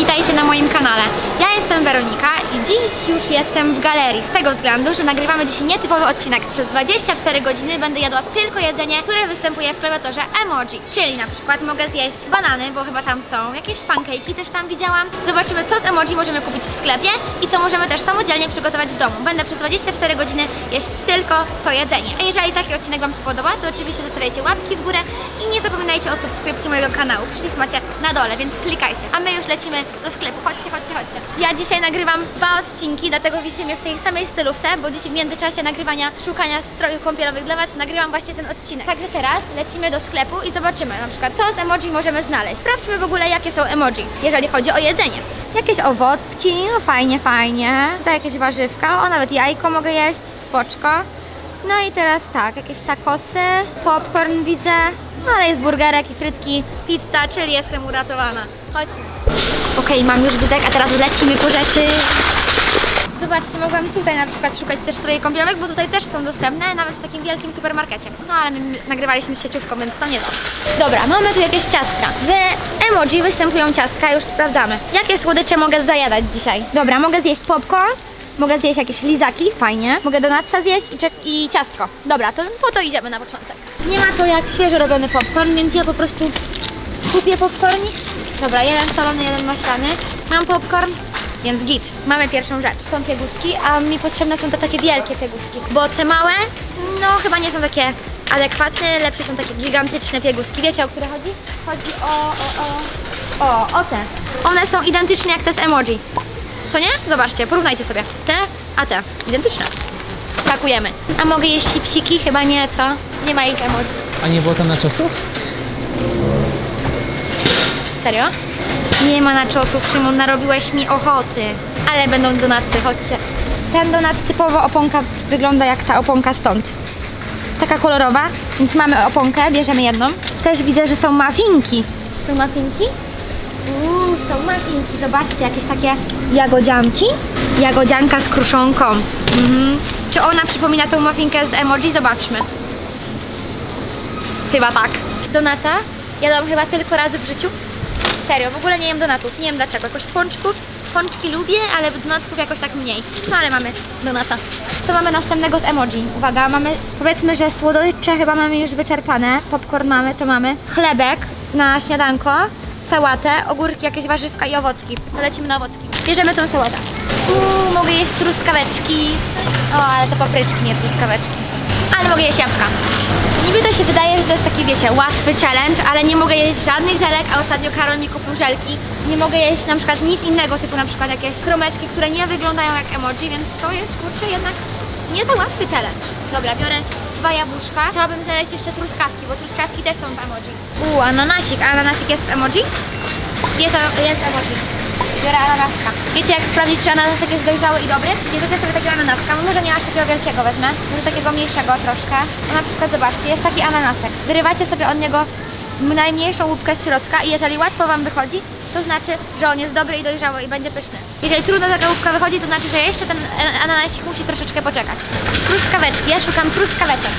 witajcie na moim kanale. Ja jestem Weronika i dziś już jestem w galerii, z tego względu, że nagrywamy dzisiaj nietypowy odcinek. Przez 24 godziny będę jadła tylko jedzenie, które występuje w klawiaturze emoji. Czyli na przykład mogę zjeść banany, bo chyba tam są jakieś pancake'i, też tam widziałam. Zobaczymy, co z emoji możemy kupić w sklepie i co możemy też samodzielnie przygotować w domu. Będę przez 24 godziny jeść tylko to jedzenie. A jeżeli taki odcinek wam się podoba, to oczywiście zostawiajcie łapki w górę i nie zapominajcie o subskrypcji mojego kanału. Przycisk macie na dole, więc klikajcie. A my już lecimy do sklepu. Chodźcie, chodźcie, chodźcie. Ja dzisiaj nagrywam dwa odcinki, dlatego widzicie mnie w tej samej stylówce, bo dziś w międzyczasie nagrywania, szukania strojów kąpielowych dla was, nagrywam właśnie ten odcinek. Także teraz lecimy do sklepu i zobaczymy na przykład, co z emoji możemy znaleźć. Sprawdźmy w ogóle, jakie są emoji, jeżeli chodzi o jedzenie. Jakieś owocki, no fajnie, fajnie. Tutaj jakieś warzywka, o nawet jajko mogę jeść, spoczko. No i teraz tak, jakieś tacosy, popcorn widzę, ale jest burgerek i frytki, pizza, czyli jestem uratowana. Chodźmy. Okej, mam już wózek, a teraz lecimy po rzeczy. Zobaczcie, mogłam tutaj na przykład szukać też strojów kąpielowych, bo tutaj też są dostępne, nawet w takim wielkim supermarkecie. No ale my nagrywaliśmy z sieciówką, więc to nie da. Dobra, mamy tu jakieś ciastka. W emoji występują ciastka, już sprawdzamy. Jakie słodycze mogę zajadać dzisiaj? Dobra, mogę zjeść popcorn. Mogę zjeść jakieś lizaki, fajnie. Mogę donatsa zjeść i ciastko. Dobra, to po to idziemy na początek. Nie ma to jak świeżo robiony popcorn, więc ja po prostu kupię popcornik. Dobra, jeden solony, jeden maślany. Mam popcorn, więc git. Mamy pierwszą rzecz. Są pieguski, a mi potrzebne są te takie wielkie pieguski. Bo te małe, no chyba nie są takie adekwatne, lepsze są takie gigantyczne pieguski. Wiecie, o które chodzi? Chodzi o te. One są identyczne jak te z emoji. Co nie? Zobaczcie, porównajcie sobie. Te, a te. Identyczne. Pakujemy. A mogę jeść psiki? Chyba nie, co? Nie ma ich emoji. A nie było tam naczosów? Serio? Nie ma naczosów, Szymon, narobiłeś mi ochoty. Ale będą donaty, chodźcie. Ten donat typowo oponka wygląda jak ta oponka stąd. Taka kolorowa, więc mamy oponkę, bierzemy jedną. Też widzę, że są muffinki. Są muffinki? Są muffinki, zobaczcie, jakieś takie jagodzianki. Jagodzianka z kruszonką. Czy ona przypomina tą muffinkę z emoji? Zobaczmy. Chyba tak. Donata jadłam chyba tylko raz w życiu. Serio, w ogóle nie jem donatów, nie wiem dlaczego. Jakoś pączków, pączki lubię, ale donatów jakoś tak mniej. No ale mamy donata. Co mamy następnego z emoji? Uwaga, mamy, powiedzmy, że słodycze chyba mamy już wyczerpane. Popcorn mamy, to mamy. Chlebek na śniadanko. Sałatę, ogórki, jakieś warzywka i owocki. To lecimy na owocki. Bierzemy tą sałatę. Mogę jeść truskaweczki. O, ale to papryczki, nie truskaweczki. Ale mogę jeść jabłka. Niby to się wydaje, że to jest taki, wiecie, łatwy challenge, ale nie mogę jeść żadnych żelek, a ostatnio Karol mi kupił żelki. Nie mogę jeść na przykład nic innego, typu na przykład jakieś kromeczki, które nie wyglądają jak emoji, więc to jest, kurczę, jednak nie za łatwy challenge. Dobra, biorę dwa jabłuszka. Chciałabym znaleźć jeszcze truskawki, bo truskawki też są w emoji. Ananasik. Ananasik jest w emoji? Jest emoji. Biorę ananaska. Wiecie, jak sprawdzić, czy ananasek jest dojrzały i dobry? Bierzecie sobie takiego ananaska. No może nie aż takiego wielkiego wezmę. Może takiego mniejszego troszkę. No na przykład zobaczcie, jest taki ananasek. Wyrywacie sobie od niego najmniejszą łupkę z środka i jeżeli łatwo wam wychodzi, to znaczy, że on jest dobry i dojrzały i będzie pyszny. Jeżeli trudno taka łupka wychodzi, to znaczy, że jeszcze ten ananasik musi troszeczkę poczekać. Truskaweczki, ja szukam truskaweczek.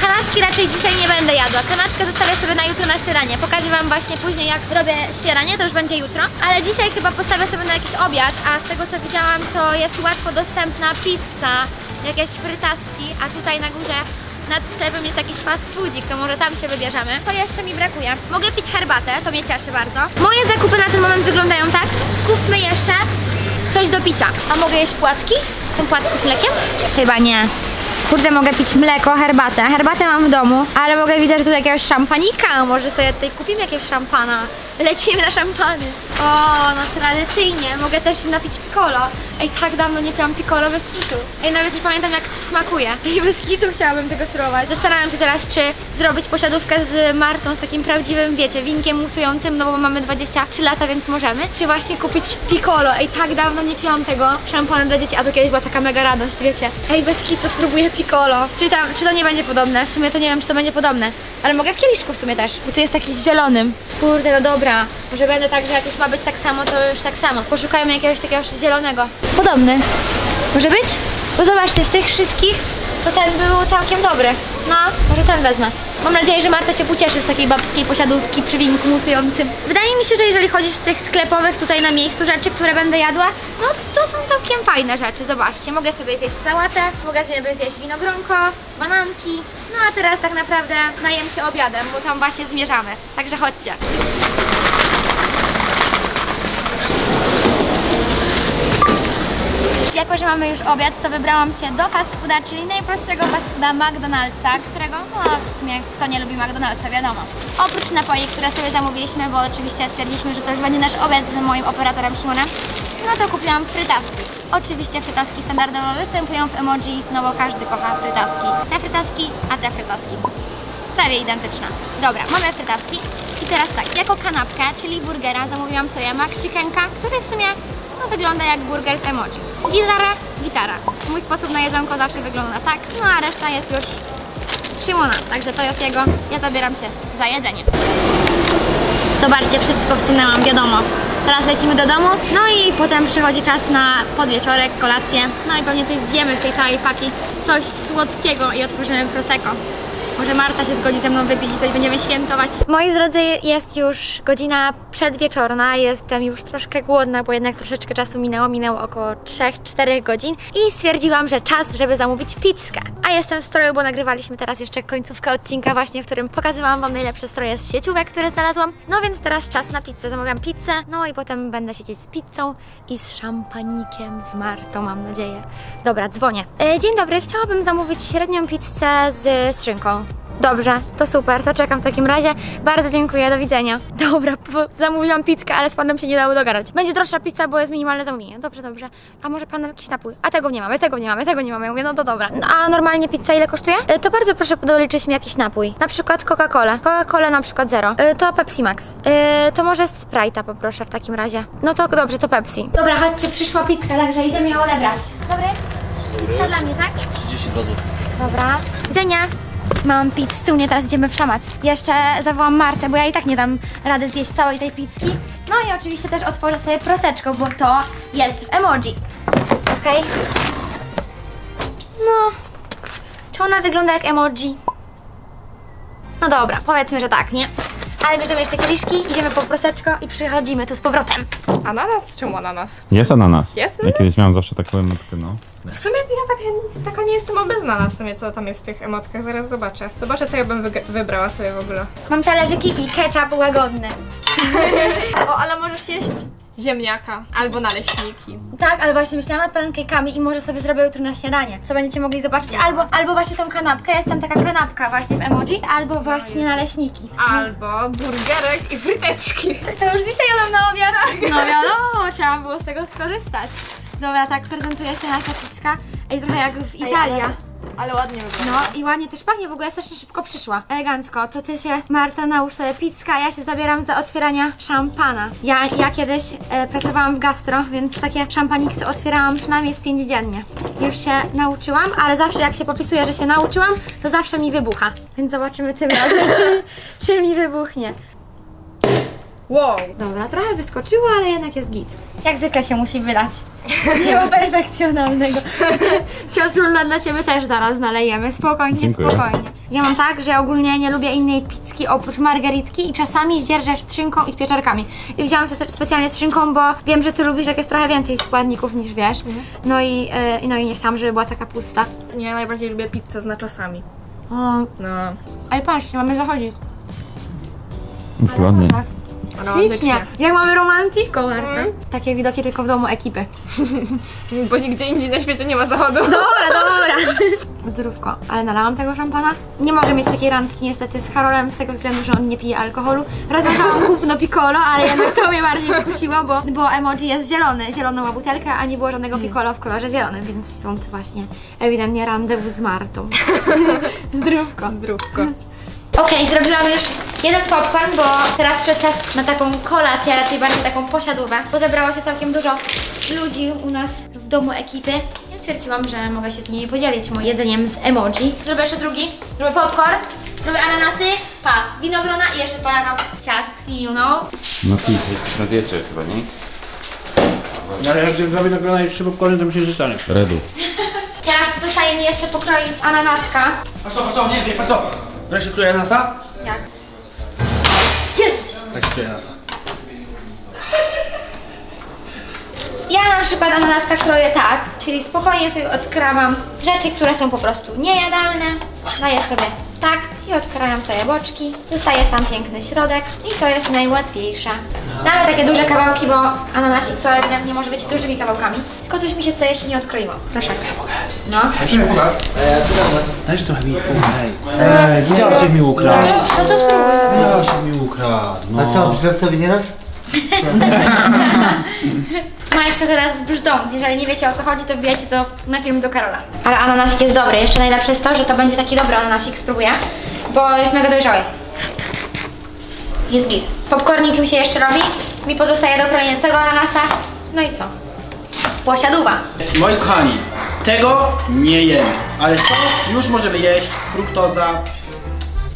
Kanapki raczej dzisiaj nie będę jadła. Kanapkę zostawię sobie na jutro na ścieranie. Pokażę wam właśnie później, jak robię ścieranie, to już będzie jutro. Ale dzisiaj chyba postawię sobie na jakiś obiad, a z tego co widziałam, to jest łatwo dostępna pizza, jakieś frytaski, a tutaj na górze nad sklepem jest jakiś fast foodzik, to może tam się wybierzemy. To jeszcze mi brakuje. Mogę pić herbatę, to mnie cieszy bardzo. Moje zakupy na ten moment wyglądają tak. Kupmy jeszcze coś do picia. A mogę jeść płatki? Są płatki z mlekiem? Chyba nie. Kurde, mogę pić mleko, herbatę. Herbatę mam w domu, ale mogę widzieć, że tu jakiegoś szampanika. Może sobie tutaj kupimy jakiegoś szampana. Lecimy na szampany. No tradycyjnie. Mogę też napić piccolo. Ej, tak dawno nie piłam piccolo bez kitu. Ej, nawet nie pamiętam, jak smakuje. I bez kitu chciałabym tego spróbować. Zastanawiam się teraz, czy zrobić posiadówkę z Martą, z takim prawdziwym, wiecie, winkiem musującym, no bo mamy 23 lata, więc możemy. Czy właśnie kupić piccolo. Ej, tak dawno nie piłam tego szampana dla dzieci, a to kiedyś była taka mega radość, wiecie. Ej, bez kitu spróbuję piccolo. Czy to nie będzie podobne? W sumie to nie wiem, czy to będzie podobne. Ale mogę w kieliszku w sumie też, bo tu jest taki z zielonym. Kurde, no dobra. Może będę tak, że jak już ma być tak samo, to już tak samo. Poszukajmy jakiegoś takiego zielonego. Podobny. Może być? Bo zobaczcie, z tych wszystkich to ten był całkiem dobry. No, może ten wezmę. Mam nadzieję, że Marta się pocieszy z takiej babskiej posiadówki przy winku musującym. Wydaje mi się, że jeżeli chodzi o tych sklepowych tutaj na miejscu rzeczy, które będę jadła, no to są całkiem fajne rzeczy. Zobaczcie, mogę sobie zjeść sałatę, mogę sobie zjeść winogronko, bananki. No a teraz tak naprawdę najem się obiadem, bo tam właśnie zmierzamy. Także chodźcie. Jako że mamy już obiad, to wybrałam się do fast fooda, czyli najprostszego fast fooda McDonald'sa, którego, no w sumie kto nie lubi McDonald'sa, wiadomo. Oprócz napoi, które sobie zamówiliśmy, bo oczywiście stwierdziliśmy, że to już będzie nasz obiad z moim operatorem Szymonem, no to kupiłam frytawki. Oczywiście frytaski standardowo występują w emoji, no bo każdy kocha frytaski. Te frytaski, a te frytaski. Prawie identyczna. Dobra, mamy frytaski i teraz tak, jako kanapkę, czyli burgera, zamówiłam sobie McChickenka, który w sumie no, wygląda jak burger z emoji. Gitara. Mój sposób na jedzonko zawsze wygląda tak, no a reszta jest już Szymona, także to jest jego. Ja zabieram się za jedzenie. Zobaczcie, wszystko wsunęłam, wiadomo. Teraz lecimy do domu, no i potem przychodzi czas na podwieczorek, kolację, no i pewnie coś zjemy z tej całej paki. Coś słodkiego i otworzymy prosecco. Może Marta się zgodzi ze mną wypić i coś będziemy świętować. Moi drodzy, jest już godzina przedwieczorna, jestem już troszkę głodna, bo jednak troszeczkę czasu minęło około 3-4 godzin i stwierdziłam, że czas, żeby zamówić pizzkę. A jestem w stroju, bo nagrywaliśmy teraz jeszcze końcówkę odcinka właśnie, w którym pokazywałam wam najlepsze stroje z sieciówek, które znalazłam. No więc teraz czas na pizzę, zamawiam pizzę, no i potem będę siedzieć z pizzą i z szampanikiem, z Martą, mam nadzieję. Dobra, dzwonię. Dzień dobry, chciałabym zamówić średnią pizzę z szynką. Dobrze, to super, to czekam w takim razie. Bardzo dziękuję, do widzenia. Dobra, zamówiłam pizzkę, ale z panem się nie dało dogadać. Będzie droższa pizza, bo jest minimalne zamówienie. Dobrze, dobrze. A może pan jakiś napój? A tego nie mamy, tego nie mamy, tego nie mamy. Ja mówię, no to dobra. No, a normalnie pizza ile kosztuje? To bardzo proszę doliczyć mi jakiś napój. Na przykład Coca-Cola. Coca-Cola na przykład 0. To Pepsi Max. To może Sprite'a poproszę w takim razie. No to dobrze, to Pepsi. Dobra, chodźcie, przyszła pizzka, także idziemy ją odebrać. Dobry? Pizza dla mnie, tak? 32 zł. Dobra. Widzenia. Mam pizzunię, teraz idziemy wszamać. Jeszcze zawołam Martę, bo ja i tak nie dam rady zjeść całej tej pizzki. No i oczywiście też otworzę sobie proseczko, bo to jest w emoji. Okej. No, czy ona wygląda jak emoji? No dobra, powiedzmy, że tak, nie? Ale bierzemy jeszcze kieliszki, idziemy po proseczko i przychodzimy tu z powrotem. Ananas? Czemu ananas? Jest ananas. Jest ananas? Ja kiedyś miałam zawsze taką emotkę, no. W sumie ja taka nie jestem obeznana w sumie, co tam jest w tych emotkach, zaraz zobaczę. Zobaczę, co ja bym wybrała sobie w ogóle. Mam talerzyki i ketchup łagodny. O, ale możesz jeść ziemniaka albo naleśniki. Tak, ale właśnie myślałam nad pancake'ami i może sobie zrobię jutro na śniadanie, co będziecie mogli zobaczyć. Albo właśnie tą kanapkę, jest tam taka kanapka właśnie w emoji, albo właśnie naleśniki. Albo burgerek i fryteczki. To już dzisiaj jadam na obiadach. No wiadomo, trzeba było z tego skorzystać. Dobra, tak prezentuje się nasza pizzka. Ej, trochę jak w Italii. Ale ładnie wygląda. No i ładnie też pachnie, w ogóle strasznie szybko przyszła. Elegancko, to ty się, Marta, nałóż sobie pizzkę, a ja się zabieram za otwierania szampana. Ja kiedyś pracowałam w gastro, więc takie szampaniksy otwierałam przynajmniej z 5 dziennie. Już się nauczyłam, ale zawsze jak się popisuje, że się nauczyłam, to zawsze mi wybucha. Więc zobaczymy tym razem, czy mi wybuchnie. Wow. Dobra, trochę wyskoczyło, ale jednak jest git. Jak zwykle się musi wylać. Nie ma perfekcjonalnego. Piotrula, dla ciebie też zaraz nalejemy. Spokojnie, dziękuję. Spokojnie. Ja mam tak, że ogólnie nie lubię innej pizzki oprócz margaritki i czasami zdzierżę z szynką i z pieczarkami. I wzięłam sobie specjalnie z szynką, bo wiem, że ty lubisz, jak jest trochę więcej składników niż wiesz. No i nie chciałam, żeby była taka pusta. Nie, ja najbardziej lubię pizzę z naczosami. O. No. Ale patrzcie, mamy zachodzić. Ładnie. Tak. Ślicznie, jak mamy romantiką, Marta. Takie widoki tylko w domu ekipy. Bo nigdzie indziej na świecie nie ma zachodu. Dobra, dobra. Zdrówko, ale nalałam tego szampana. Nie mogę mieć takiej randki niestety z Karolem, z tego względu, że on nie pije alkoholu. Rozważałam kupno piccolo, ale jednak to mnie bardziej skusiło, bo emoji jest zielony. Zielona ma butelkę, a nie było żadnego piccolo w kolorze zielonym, więc stąd właśnie ewidentnie randewu z Martą. Zdrówko. Zdrówko. Okej, zrobiłam już jeden popcorn, bo teraz przed czas na taką kolację, a raczej bardziej taką posiadówę, bo zebrało się całkiem dużo ludzi u nas w domu ekipy, więc stwierdziłam, że mogę się z nimi podzielić moim jedzeniem z emoji. Zrobię jeszcze drugi, zrobię popcorn, zrobię ananasy, winogrona i jeszcze parę ciastki, you know. No ty jesteś na diecie chyba, nie? No, ale jak zrobię winogrona i 3 popcorny, to mi się zostanie. Redu. Teraz zostaje zostaje mi jeszcze pokroić ananaska. Patrz to, nie, patrz to. Wreszcie kroi ananasa? Jak? Jezus! Tak się kroi ananasa. Ja na przykład ananaska kroję tak, czyli spokojnie sobie odkrawam rzeczy, które są po prostu niejadalne. Daję sobie tak i odkrawam sobie boczki. Zostaje sam piękny środek i to jest najłatwiejsze. Damy takie duże kawałki, bo ananasik to jednak nie może być dużymi kawałkami. Tylko coś mi się tutaj jeszcze nie odkroiło. Proszę. No. Dajcie mi Łukasz. Dajesz trochę mi ukradł. Ej, się mi ukradł. No to spróbuj sobie. Ja się mi ukradł. No. A co, brzdącowi nie dasz? Majstka teraz brzdąc. Jeżeli nie wiecie o co chodzi, to wbijajcie to na film do Karola. Ale ananasik jest dobry. Jeszcze najlepsze jest to, że to będzie taki dobry ananasik. Spróbuję, bo jest mega dojrzały. Jest git. Popcornik mi się jeszcze robi. Mi pozostaje do krojenia tego ananasa. No i co? Posiadówa. Moi kochani, tego nie jemy. Ale to już możemy jeść. Fruktoza.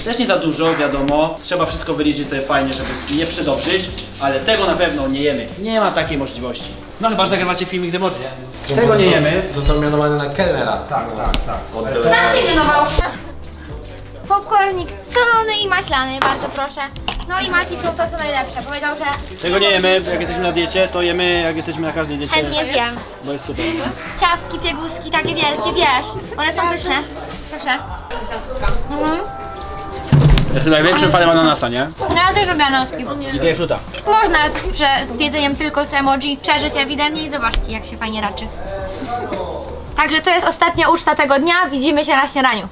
Też nie za dużo, wiadomo. Trzeba wszystko wyliczyć sobie fajnie, żeby nie przedobrzyć. Ale tego na pewno nie jemy. Nie ma takiej możliwości. No chyba, że nagrywacie filmik z emoji. Tego nie jemy. Został mianowany na kelnera. Tak, tak, tak. Sam się mianował. Popcornik solony i maślany, bardzo proszę. No i Mati są to co najlepsze. Powiedział, że... Tego nie jemy, jak jesteśmy na diecie, to jemy jak jesteśmy na każdej diecie. Chętnie zjem. Bo jest super. Ciastki, pieguski, takie wielkie, wiesz. One są pyszne. Proszę. Mhm. Jestem największym fanem ananasa, nie? No ja też robię ananaski. I grejpfruta. Można z jedzeniem tylko z emoji przeżyć ewidentnie i zobaczcie jak się fajnie raczy. Także to jest ostatnia uczta tego dnia, widzimy się na śniadaniu.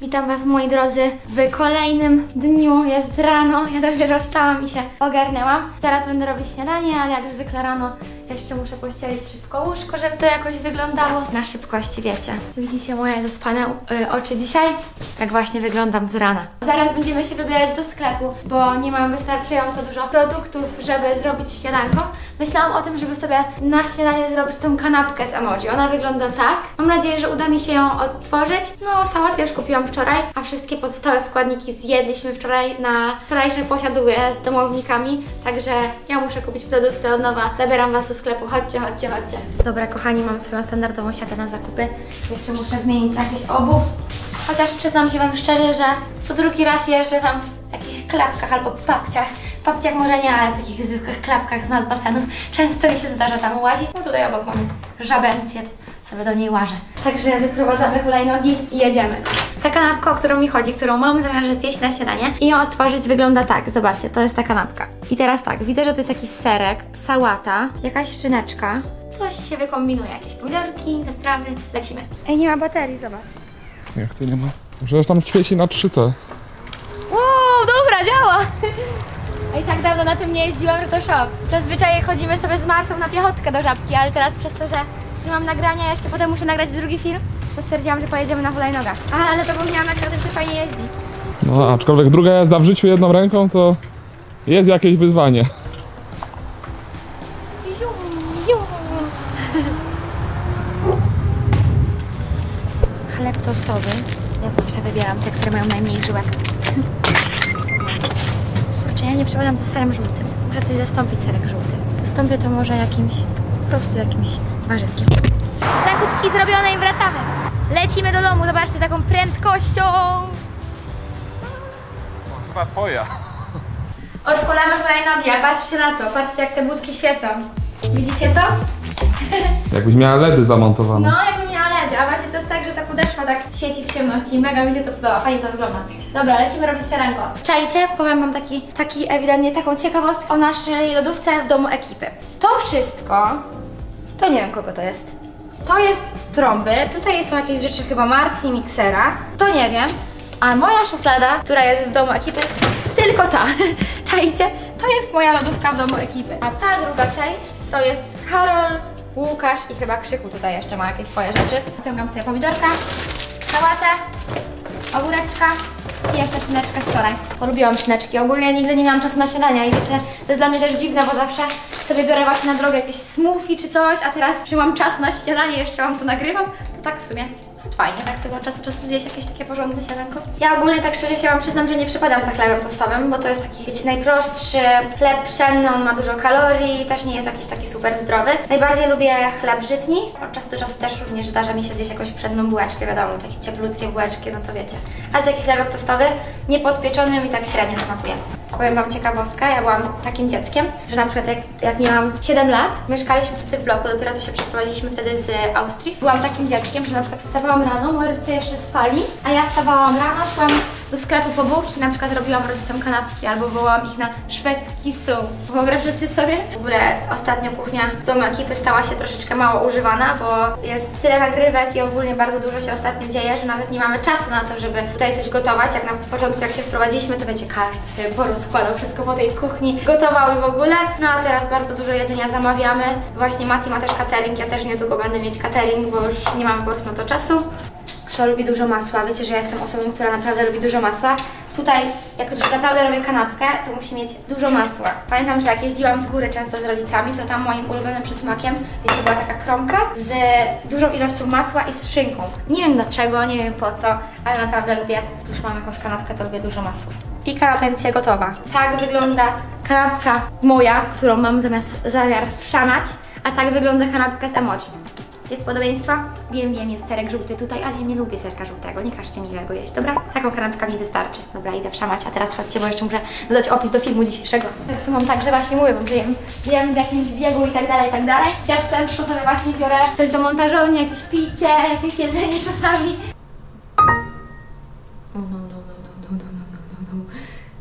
Witam was moi drodzy w kolejnym dniu, jest rano, ja dopiero wstałam i się ogarnęłam. Zaraz będę robić śniadanie, ale jak zwykle rano jeszcze muszę pościelić szybko łóżko, żeby to jakoś wyglądało. Na szybkości wiecie. Widzicie moje zaspane oczy dzisiaj? Tak właśnie wyglądam z rana. Zaraz będziemy się wybierać do sklepu, bo nie mam wystarczająco dużo produktów, żeby zrobić śniadanko. Myślałam o tym, żeby sobie na śniadanie zrobić tą kanapkę z emoji. Ona wygląda tak. Mam nadzieję, że uda mi się ją odtworzyć. No sałatkę już kupiłam wczoraj, a wszystkie pozostałe składniki zjedliśmy wczoraj na wczorajszej posiadówie z domownikami. Także ja muszę kupić produkty od nowa. Zabieram was do sklepu. Chodźcie, chodźcie, chodźcie. Dobra kochani, mam swoją standardową siatę na zakupy. Jeszcze muszę zmienić jakiś obuw. Chociaż przyznam się wam szczerze, że co drugi raz jeżdżę tam w jakichś klapkach albo papciach. Papciach może nie, ale w takich zwykłych klapkach z nad basenu. Często mi się zdarza tam łazić. No tutaj obok mam żabencję, sobie do niej łażę. Także wyprowadzamy hulajnogi i jedziemy. Ta kanapka, o którą mi chodzi, którą mam zamiar zjeść na śniadanie i ją otworzyć, wygląda tak. Zobaczcie, to jest ta kanapka. I teraz tak, widzę, że tu jest jakiś serek, sałata, jakaś szyneczka. Coś się wykombinuje, jakieś pomidorki, te sprawy. Lecimy. Ej, nie ma baterii, zobacz. Jak to nie ma? Przecież tam świeci na 3T. Wow, dobra, działa! I tak dawno na tym nie jeździłam, że to szok. Zazwyczaj chodzimy sobie z Martą na piechotkę do Żabki, ale teraz przez to, że mam nagrania, jeszcze potem muszę nagrać drugi film, to stwierdziłam, że pojedziemy na hulajnogach. Ale zapomniałam, jak na tym się fajnie jeździ. No, aczkolwiek druga jazda w życiu jedną ręką, to jest jakieś wyzwanie. Chleb tostowy. Ja zawsze wybieram te, które mają najmniej żyłek. Kurczę, ja nie przepadam za serem żółtym. Muszę coś zastąpić serek żółty. Zastąpię to może jakimś, po prostu jakimś warzywkiem. Zakupki zrobione i wracamy. Lecimy do domu, zobaczcie, z taką prędkością. No, chyba twoja. Odkładamy hulajnogi, a patrzcie na to. Patrzcie, jak te budki świecą. Widzicie to? Jakbyś miała LEDy zamontowane. No, jakbym miała LEDy, a właśnie to jest tak, że ta podeszwa tak świeci w ciemności. Mega mi się to podoba, fajnie to wygląda. Dobra, lecimy robić śniadanko. Czajcie, powiem wam taki ewidentnie taką ciekawostkę o naszej lodówce w domu ekipy. To wszystko, to nie wiem kogo to jest. To jest trąby, tutaj są jakieś rzeczy chyba Marti, miksera, to nie wiem. A moja szuflada, która jest w domu ekipy, tylko ta. Czajcie, to jest moja lodówka w domu ekipy. A ta druga część to jest Karol, Łukasz i chyba Krzychu tutaj jeszcze ma jakieś swoje rzeczy. Wyciągam sobie pomidorka, sałatę, ogóreczka i jeszcze szyneczkę z wczoraj. Polubiłam szyneczki, ogólnie nigdy nie miałam czasu na śniadania i wiecie, to jest dla mnie też dziwne, bo zawsze sobie biorę właśnie na drogę jakieś smoothie czy coś, a teraz, że mam czas na śniadanie, jeszcze wam to nagrywam, to tak w sumie fajnie tak sobie od czasu do czasu zjeść jakieś takie porządne siadanko. Ja ogólnie tak szczerze się wam przyznam, że nie przepadam za chlebem tostowym, bo to jest taki, wiecie, najprostszy chleb pszenny, on ma dużo kalorii, też nie jest jakiś taki super zdrowy. Najbardziej lubię chleb żytni, od czasu do czasu też również zdarza mi się zjeść jakąś pszenną bułeczkę, wiadomo, takie cieplutkie bułeczki, no to wiecie. Ale taki chlebek tostowy, nie podpieczony, mi tak średnio smakuje. Powiem wam ciekawostkę, ja byłam takim dzieckiem, że na przykład jak miałam 7 lat, mieszkaliśmy wtedy w bloku, dopiero co się przeprowadziliśmy wtedy z Austrii. Byłam takim dzieckiem, że na przykład wstawałam rano, moi rodzice jeszcze spali, a ja wstawałam rano, szłam do sklepu po bułki, na przykład robiłam rodzicom kanapki albo wołałam ich na szwedzki stół. Wyobrażacie sobie? W ogóle ostatnio kuchnia w domu ekipy stała się troszeczkę mało używana, bo jest tyle nagrywek i ogólnie bardzo dużo się ostatnio dzieje, że nawet nie mamy czasu na to, żeby tutaj coś gotować. Jak na początku, jak się wprowadziliśmy, to wiecie, karty, bo rozkładał wszystko po tej kuchni, gotował i w ogóle. No a teraz bardzo dużo jedzenia zamawiamy. Właśnie Mati ma też catering, ja też niedługo będę mieć catering, bo już nie mamy po prostu na to czasu. Kto lubi dużo masła, wiecie, że ja jestem osobą, która naprawdę lubi dużo masła. Tutaj, jak już naprawdę robię kanapkę, to musi mieć dużo masła. Pamiętam, że jak jeździłam w góry często z rodzicami, to tam moim ulubionym przysmakiem, wiecie, była taka kromka z dużą ilością masła i z szynką. Nie wiem dlaczego, nie wiem po co, ale naprawdę lubię, już mam jakąś kanapkę, to lubię dużo masła. I kanapencja gotowa. Tak wygląda kanapka moja, którą mam zamiar wszamać, a tak wygląda kanapka z emoji. Jest podobieństwa? Wiem, jest serek żółty tutaj, ale ja nie lubię serka żółtego, nie każcie mi go jeść, dobra? Taką kanapkę mi wystarczy. Dobra, idę wszamać, a teraz chodźcie, bo jeszcze muszę dodać opis do filmu dzisiejszego. To mam tak, że właśnie mówię, że jem w jakimś biegu i tak dalej. Ja często sobie właśnie biorę coś do montażowni, jakieś picie, jakieś jedzenie czasami.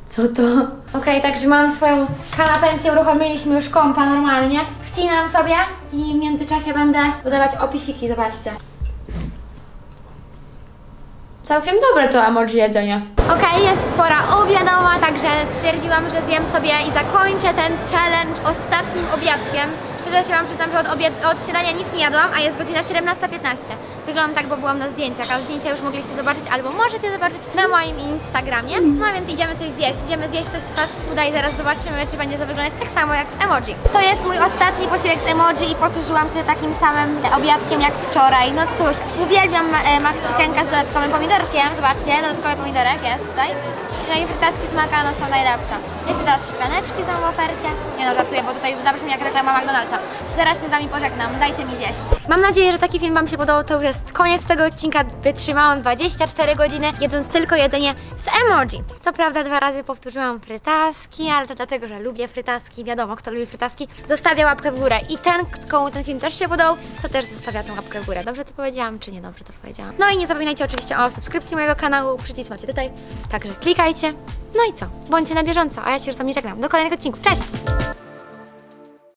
Co to? Okej, także mam swoją kanapencję, uruchomiliśmy już kompa normalnie. Wcinam sobie i w międzyczasie będę dodawać opisiki, zobaczcie. Całkiem dobre to emoji jedzenie. Okej, jest pora obiadowa, także stwierdziłam, że zjem sobie i zakończę ten challenge ostatnim obiadkiem. Szczerze się wam przyznam, że od śniadania nic nie jadłam, a jest godzina 17:15. Wyglądam tak, bo byłam na zdjęciach, a zdjęcia już mogliście zobaczyć albo możecie zobaczyć na moim Instagramie. No a więc idziemy coś zjeść, coś z fast fooda i zaraz zobaczymy, czy będzie to wyglądać tak samo jak w emoji. To jest mój ostatni posiłek z emoji i posłużyłam się takim samym obiadkiem jak wczoraj. No cóż, uwielbiam McChickenka z dodatkowym pomidorkiem, zobaczcie, dodatkowy pomidorek jest tutaj. No i frytaski z makano są najlepsze. Jeszcze teraz szklaneczki są w ofercie. Nie no, żartuję, bo tutaj zabrzmi jak reklama McDonald'sa. Zaraz się z wami pożegnam, dajcie mi zjeść. Mam nadzieję, że taki film wam się podobał. To już jest koniec tego odcinka. Wytrzymałam 24 godziny, jedząc tylko jedzenie z emoji. Co prawda 2 razy powtórzyłam frytaski, ale to dlatego, że lubię frytaski. Wiadomo, kto lubi frytaski, zostawia łapkę w górę. I ten, komu ten film też się podobał, to też zostawia tą łapkę w górę. Dobrze to powiedziałam, czy nie dobrze to powiedziałam? No i nie zapominajcie oczywiście o subskrypcji mojego kanału. Przycisk macie tutaj, także klikajcie. No i co? Bądźcie na bieżąco, a ja się już z wami żegnam. Do kolejnych odcinków. Cześć!